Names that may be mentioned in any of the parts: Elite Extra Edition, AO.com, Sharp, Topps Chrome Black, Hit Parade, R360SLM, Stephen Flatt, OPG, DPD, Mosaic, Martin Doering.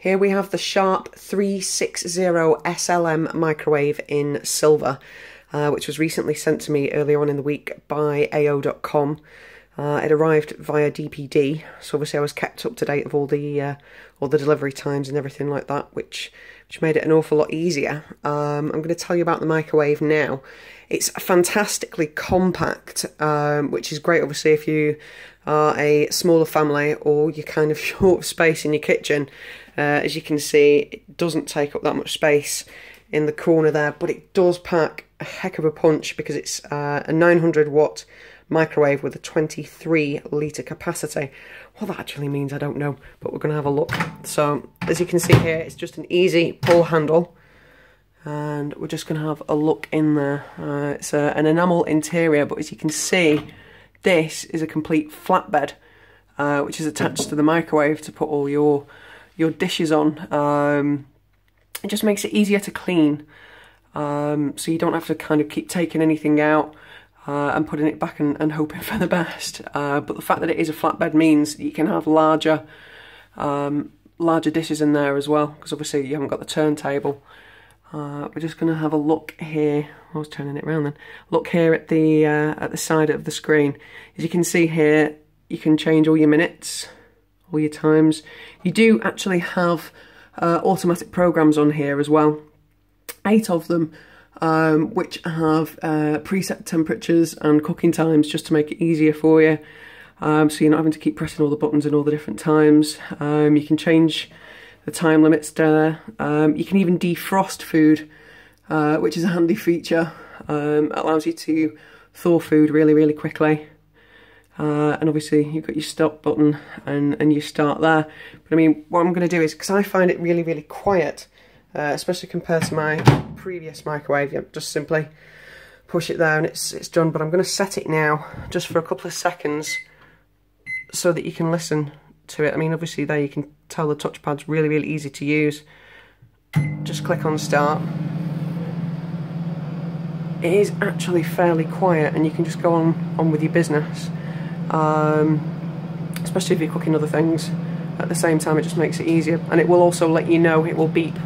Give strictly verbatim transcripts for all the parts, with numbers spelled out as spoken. Here we have the Sharp three sixty S L M microwave in silver, uh, which was recently sent to me earlier on in the week by A O dot com. Uh, it arrived via D P D, so obviously I was kept up to date of all the uh, all the delivery times and everything like that, which which made it an awful lot easier. Um, I'm going to tell you about the microwave now. It's fantastically compact, um, which is great obviously if you are a smaller family or you're kind of short of space in your kitchen. Uh, as you can see, it doesn't take up that much space in the corner there, but it does pack a heck of a punch because it's uh, a nine hundred watt microwave with a twenty-three litre capacity. What that actually means I don't know, but we're going to have a look. So as you can see here, it's just an easy pull handle, and we're just going to have a look in there. Uh, it's a, an enamel interior, but as you can see, this is a complete flatbed uh, which is attached to the microwave to put all your your dishes on. Um, it just makes it easier to clean, um, so you don't have to kind of keep taking anything out Uh, and putting it back and, and hoping for the best. Uh, but the fact that it is a flatbed means you can have larger um, larger dishes in there as well, because obviously you haven't got the turntable. Uh, we're just going to have a look here. I was turning it around then. Look here at the uh, at the side of the screen. As you can see here, you can change all your minutes, all your times. You do actually have uh, automatic programs on here as well, eight of them, Um, which have uh, preset temperatures and cooking times just to make it easier for you, um, so you're not having to keep pressing all the buttons and all the different times. Um, you can change the time limits there. Um, you can even defrost food, uh, which is a handy feature. Um, allows you to thaw food really really quickly, uh, and obviously you've got your stop button and, and you start there. But I mean, what I'm going to do is, because I find it really really quiet, Uh, especially compared to my previous microwave, you just simply push it there and it's, it's done. But I'm going to set it now just for a couple of seconds so that you can listen to it. I mean, obviously there you can tell the touchpad's really really easy to use. Just click on start. It is actually fairly quiet and you can just go on, on with your business, um, especially if you're cooking other things at the same time. It just makes it easier, and it will also let you know, it will beep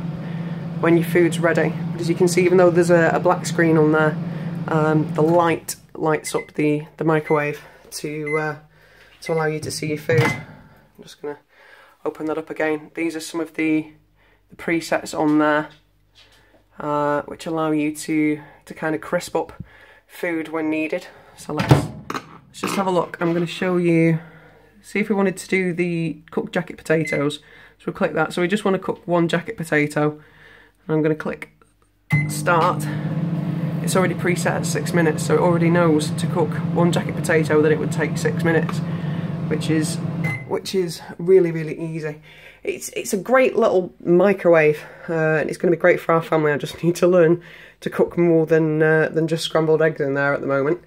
when your food's ready. But as you can see, even though there's a, a black screen on there, um, the light lights up the, the microwave to uh, to allow you to see your food. I'm just going to open that up again. These are some of the, the presets on there, uh, which allow you to, to kind of crisp up food when needed. So let's, let's just have a look. I'm going to show you, see if we wanted to do the cook jacket potatoes. So we'll click that. So we just want to cook one jacket potato. I'm going to click start. It's already preset at six minutes, so it already knows to cook one jacket potato that it would take six minutes, which is which is really really easy. It's it's a great little microwave, uh, and it's going to be great for our family. I just need to learn to cook more than uh, than just scrambled eggs in there at the moment.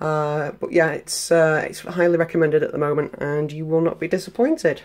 Uh, but yeah, it's uh, it's highly recommended at the moment, and you will not be disappointed.